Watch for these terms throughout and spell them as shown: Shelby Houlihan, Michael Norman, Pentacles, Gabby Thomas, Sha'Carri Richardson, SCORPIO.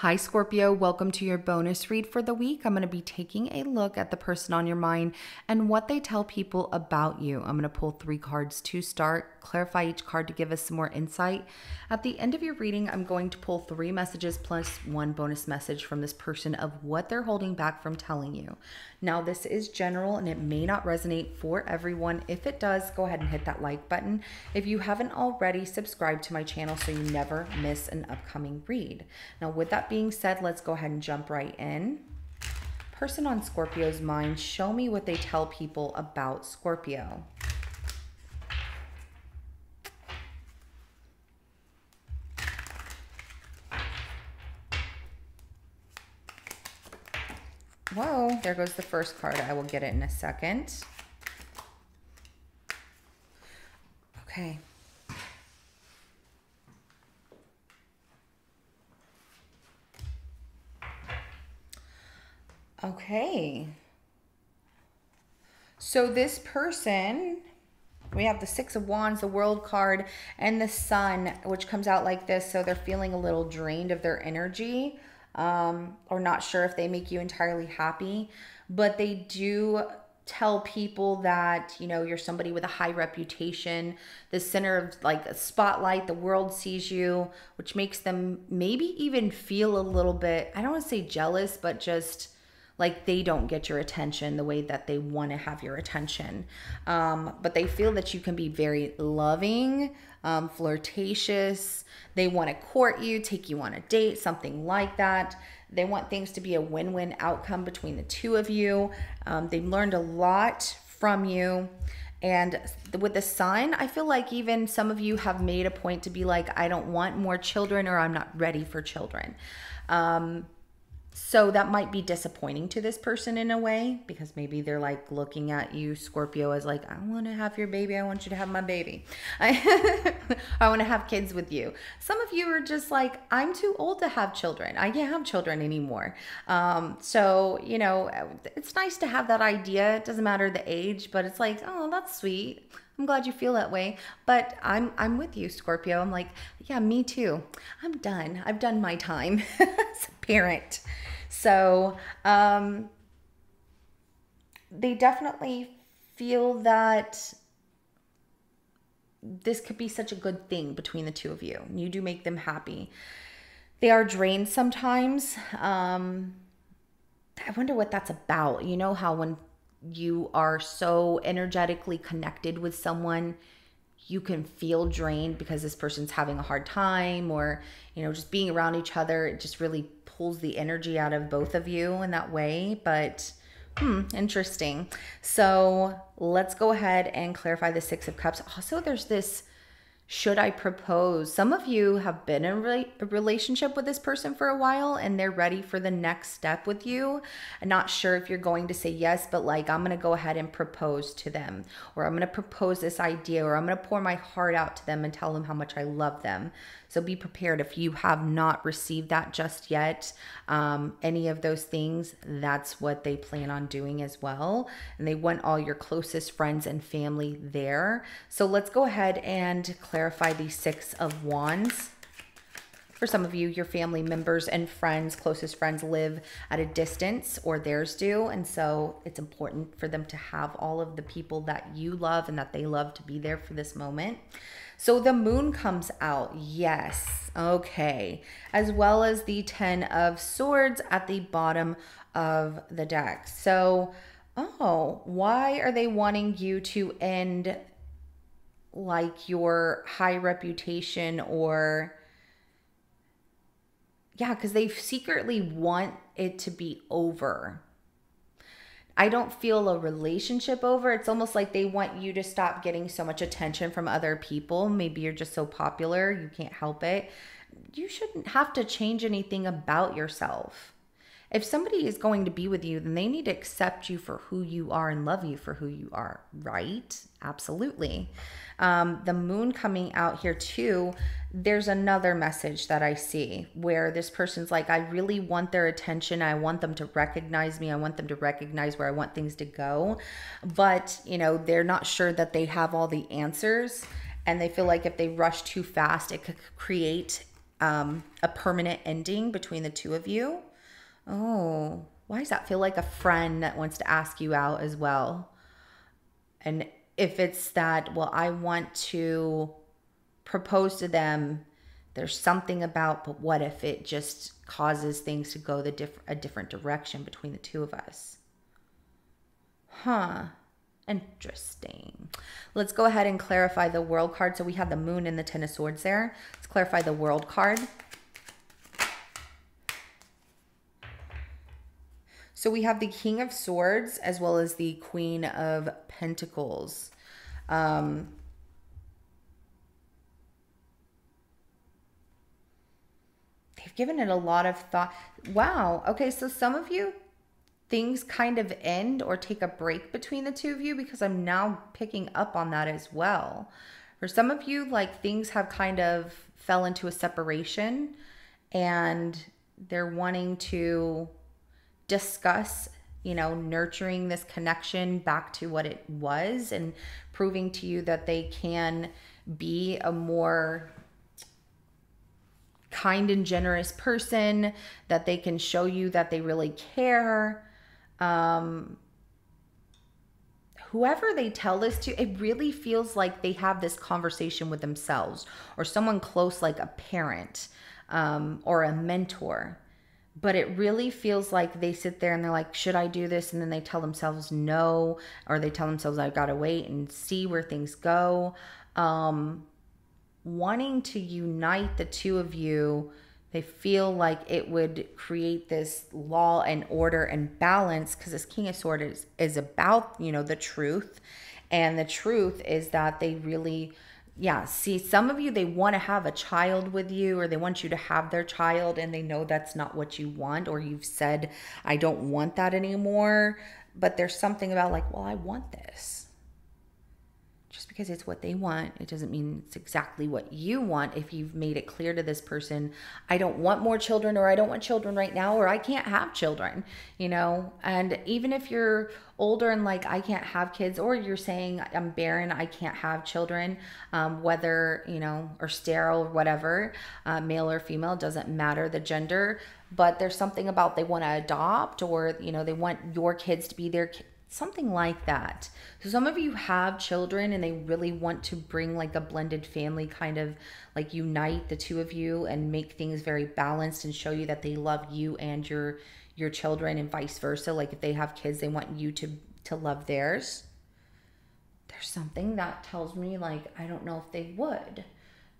Hi Scorpio, welcome to your bonus read for the week. I'm going to be taking a look at the person on your mind and what they tell people about you. I'm going to pull 3 cards to start, clarify each card to give us some more insight. At the end of your reading, I'm going to pull 3 messages plus 1 bonus message from this person of what they're holding back from telling you. Now, this is general and it may not resonate for everyone. If it does, go ahead and hit that like button. If you haven't already, subscribe to my channel so you never miss an upcoming read. Now, with that being said, let's go ahead and jump right in. Person on Scorpio's mind, show me what they tell people about Scorpio. Whoa, there goes the first card. I will get it in a second. Okay. Okay, so this person, we have the 6 of Wands, the World card, and the Sun, which comes out like this. So they're feeling a little drained of their energy or not sure if they make you entirely happy, but they do tell people that, you know, you're somebody with a high reputation, the center of like a spotlight, the world sees you, which makes them maybe even feel a little bit, I don't want to say jealous, but just like they don't get your attention the way that they want to have your attention. But they feel that you can be very loving, flirtatious. They want to court you, take you on a date, something like that. They want things to be a win-win outcome between the two of you. They've learned a lot from you. And with the Sun, I feel like even some of you have made a point to be like, I don't want more children, or I'm not ready for children. So that might be disappointing to this person in a way, because maybe they're like looking at you, Scorpio, as like, I want to have your baby. I want you to have my baby. I want to have kids with you. Some of you are just like, I'm too old to have children. I can't have children anymore. So, you know, it's nice to have that idea. It doesn't matter the age, but it's like, oh, that's sweet. I'm glad you feel that way, but I'm with you, Scorpio. I'm like, yeah, me too. I'm done. I've done my time as a parent. So they definitely feel that this could be such a good thing between the two of you. You do make them happy. They are drained sometimes. I wonder what that's about. You know how when you are so energetically connected with someone, you can feel drained because this person's having a hard time, or, you know, just being around each other, it just really pulls the energy out of both of you in that way. But interesting. So let's go ahead and clarify the 6 of Cups. Also, there's this, should I propose? Some of you have been in a relationship with this person for a while and they're ready for the next step with you. I'm not sure if you're going to say yes, but like, I'm going to go ahead and propose to them, or I'm going to propose this idea, or I'm going to pour my heart out to them and tell them how much I love them. So be prepared if you have not received that just yet. Any of those things, that's what they plan on doing as well. And they want all your closest friends and family there. So let's go ahead and clarify the 6 of Wands. For some of you, your family members and friends, closest friends, live at a distance, or theirs do. And so it's important for them to have all of the people that you love and that they love to be there for this moment. So the Moon comes out. Yes. Okay. As well as the 10 of Swords at the bottom of the deck. So, oh, why are they wanting you to end like your high reputation? Or yeah, because they secretly want it to be over. I don't feel a relationship over. It's almost like they want you to stop getting so much attention from other people. Maybe you're just so popular, you can't help it. You shouldn't have to change anything about yourself. If somebody is going to be with you, then they need to accept you for who you are and love you for who you are, right? Absolutely. The Moon coming out here too, there's another message that I see where this person's like, I really want their attention. I want them to recognize me. I want them to recognize where I want things to go. But, you know, they're not sure that they have all the answers, and they feel like if they rush too fast, it could create a permanent ending between the two of you. Oh, why does that feel like a friend that wants to ask you out as well? And if it's that, well, I want to propose to them, there's something about, but what if it just causes things to go the a different direction between the two of us? Huh. Interesting. Let's go ahead and clarify the world card. So we have the moon and the 10 of swords there. Let's clarify the world card. So we have the King of Swords as well as the Queen of Pentacles. They've given it a lot of thought. Wow. Okay, so some of you, things kind of end or take a break between the two of you, because I'm now picking up on that as well. For some of you, like, things have kind of fell into a separation and they're wanting to discuss, you know, nurturing this connection back to what it was and proving to you that they can be a more kind and generous person, that they can show you that they really care. Whoever they tell this to, it really feels like they have this conversation with themselves or someone close, like a parent or a mentor. But it really feels like they sit there and they're like, should I do this? And then they tell themselves no, or they tell themselves, I've got to wait and see where things go. Wanting to unite the two of you, they feel like it would create this law and order and balance, because this King of Swords is about, you know, the truth. And the truth is that they really... Yeah, see, some of you, they want to have a child with you, or they want you to have their child, and they know that's not what you want, or you've said, I don't want that anymore. But there's something about like, well, I want this. Just because it's what they want, it doesn't mean it's exactly what you want. If you've made it clear to this person, I don't want more children, or I don't want children right now, or I can't have children, you know. And even if you're older and like, I can't have kids, or you're saying I'm barren, I can't have children, whether, you know, or sterile, or whatever, male or female, doesn't matter the gender, but there's something about they want to adopt, or, you know, they want your kids to be their kids. Something like that. So some of you have children and they really want to bring like a blended family, kind of like unite the two of you and make things very balanced and show you that they love you and your children, and vice versa. Like if they have kids, they want you to love theirs. There's something that tells me like, I don't know if they would.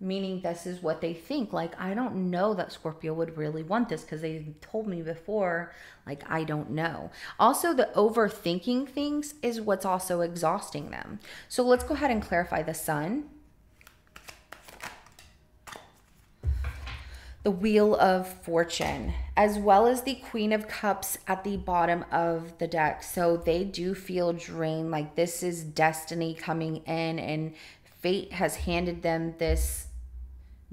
Meaning this is what they think. Like, I don't know that Scorpio would really want this, because they told me before, like, I don't know. Also, the overthinking things is what's also exhausting them. So let's go ahead and clarify the sun. The Wheel of Fortune, as well as the Queen of Cups at the bottom of the deck. So they do feel drained. Like this is destiny coming in, and fate has handed them this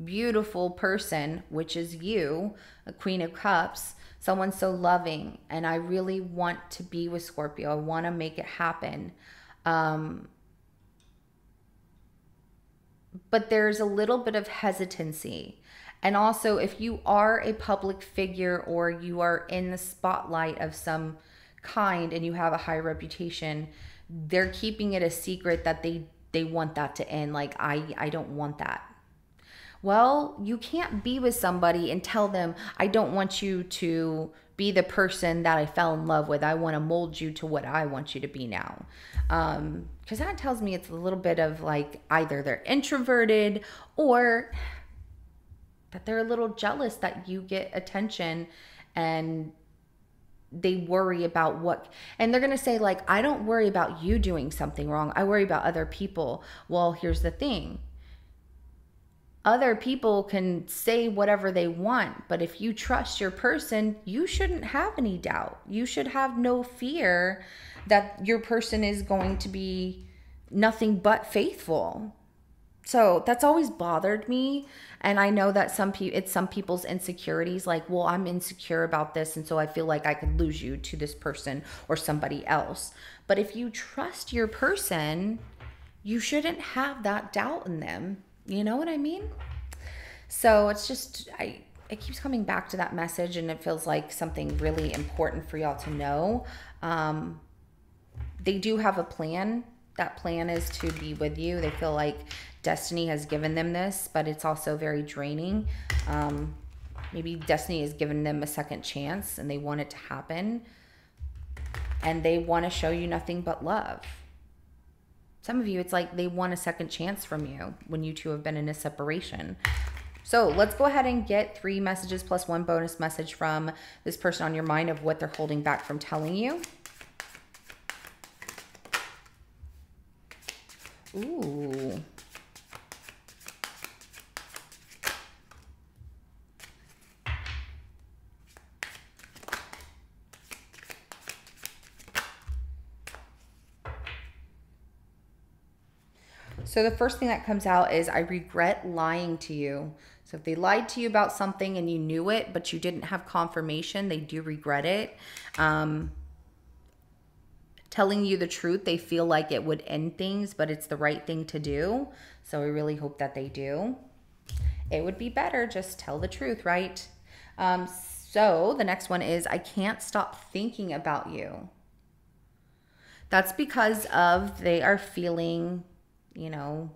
beautiful person, which is you, a Queen of Cups, someone so loving. And I really want to be with Scorpio. I want to make it happen. But there's a little bit of hesitancy. And also, if you are a public figure or you are in the spotlight of some kind and you have a high reputation, they're keeping it a secret that they want that to end. Like, I don't want that. Well, you can't be with somebody and tell them, I don't want you to be the person that I fell in love with. I want to mold you to what I want you to be now. Because that tells me it's a little bit of like, either they're introverted or that they're a little jealous that you get attention, and they worry about what, and they're going to say like, I don't worry about you doing something wrong. I worry about other people. Well, here's the thing. Other people can say whatever they want, but if you trust your person, you shouldn't have any doubt. You should have no fear that your person is going to be nothing but faithful. So that's always bothered me. And I know that it's some people's insecurities, like, well, I'm insecure about this, and so I feel like I could lose you to this person or somebody else. But if you trust your person, you shouldn't have that doubt in them. You know what I mean? So it's just, it keeps coming back to that message, and it feels like something really important for y'all to know. They do have a plan. That plan is to be with you. They feel like destiny has given them this, but it's also very draining. Maybe destiny has given them a second chance and they want it to happen, and they want to show you nothing but love. Some of you, it's like they want a second chance from you when you two have been in a separation. So let's go ahead and get 3 messages plus 1 bonus message from this person on your mind of what they're holding back from telling you. Ooh. So the first thing that comes out is, I regret lying to you. So if they lied to you about something and you knew it, but you didn't have confirmation, they do regret it. Telling you the truth, they feel like it would end things, but it's the right thing to do. So I really hope that they do. It would be better just tell the truth, right? So the next one is, I can't stop thinking about you. That's because of they are feeling, you know,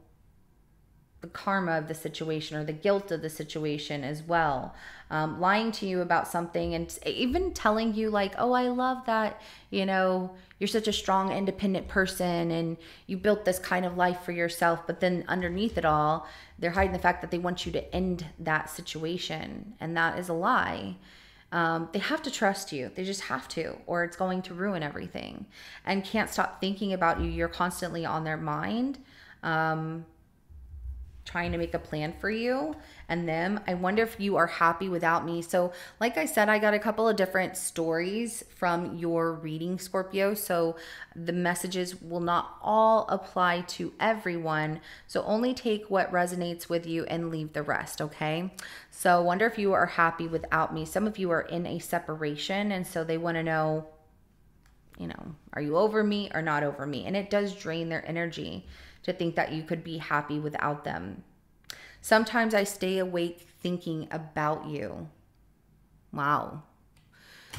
the karma of the situation or the guilt of the situation as well. Lying to you about something and even telling you like, oh, I love that, you know, you're such a strong, independent person and you built this kind of life for yourself. But then underneath it all, they're hiding the fact that they want you to end that situation. And that is a lie. They have to trust you. They just have to, or it's going to ruin everything. And can't stop thinking about you. You're constantly on their mind. Trying to make a plan for you and them. I wonder if you are happy without me. So like I said, I got a couple of different stories from your reading, Scorpio. So the messages will not all apply to everyone. So only take what resonates with you and leave the rest, okay? So I wonder if you are happy without me. Some of you are in a separation, and so they want to know, you know, are you over me or not over me? And it does drain their energy to think that you could be happy without them. Sometimes I stay awake thinking about you. Wow.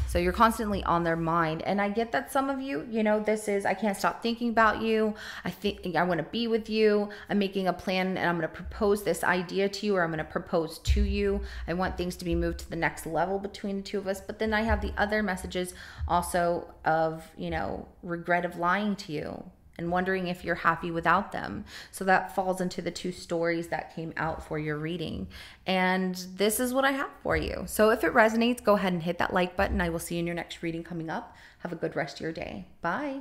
So you're constantly on their mind. And I get that some of you, you know, this is, I can't stop thinking about you. I think I want to be with you. I'm making a plan and I'm going to propose this idea to you, or I'm going to propose to you. I want things to be moved to the next level between the two of us. But then I have the other messages also of, you know, regret of lying to you, and wondering if you're happy without them. So that falls into the 2 stories that came out for your reading. And this is what I have for you. So if it resonates, go ahead and hit that like button. I will see you in your next reading coming up. Have a good rest of your day. Bye.